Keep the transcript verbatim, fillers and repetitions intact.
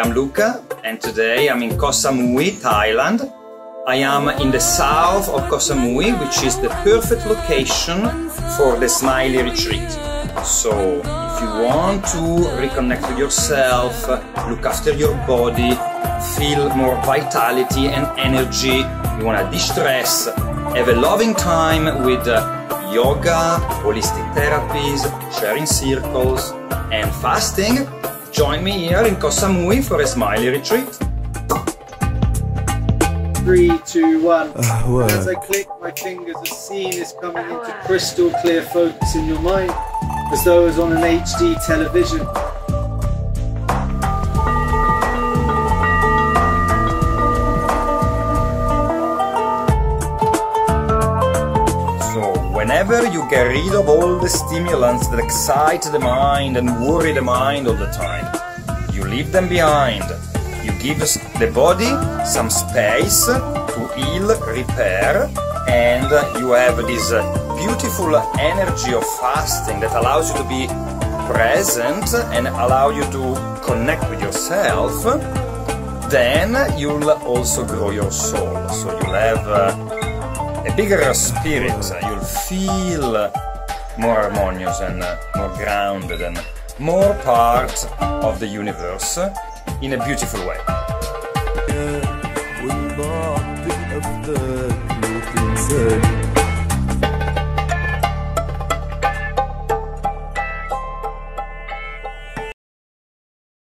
am Luca, and today I'm in Koh Samui, Thailand. I am in the south of Koh Samui, which is the perfect location for the Smiley Retreat. So, if you want to reconnect with yourself, look after your body, feel more vitality and energy, you want to de-stress, have a loving time with yoga, holistic therapies, sharing circles, and fasting, join me here in Koh Samui for a Smiley Retreat. Three, two, one. Uh, As I click my fingers, a scene is coming into crystal clear focus in your mind, as though it was on an H D television. Whenever you get rid of all the stimulants that excite the mind and worry the mind all the time, you leave them behind. You give the body some space to heal, repair, and you have this beautiful energy of fasting that allows you to be present and allow you to connect with yourself. Then you'll also grow your soul, so you'll have uh, a bigger spirit, you'll feel more harmonious and more grounded and more part of the universe in a beautiful way.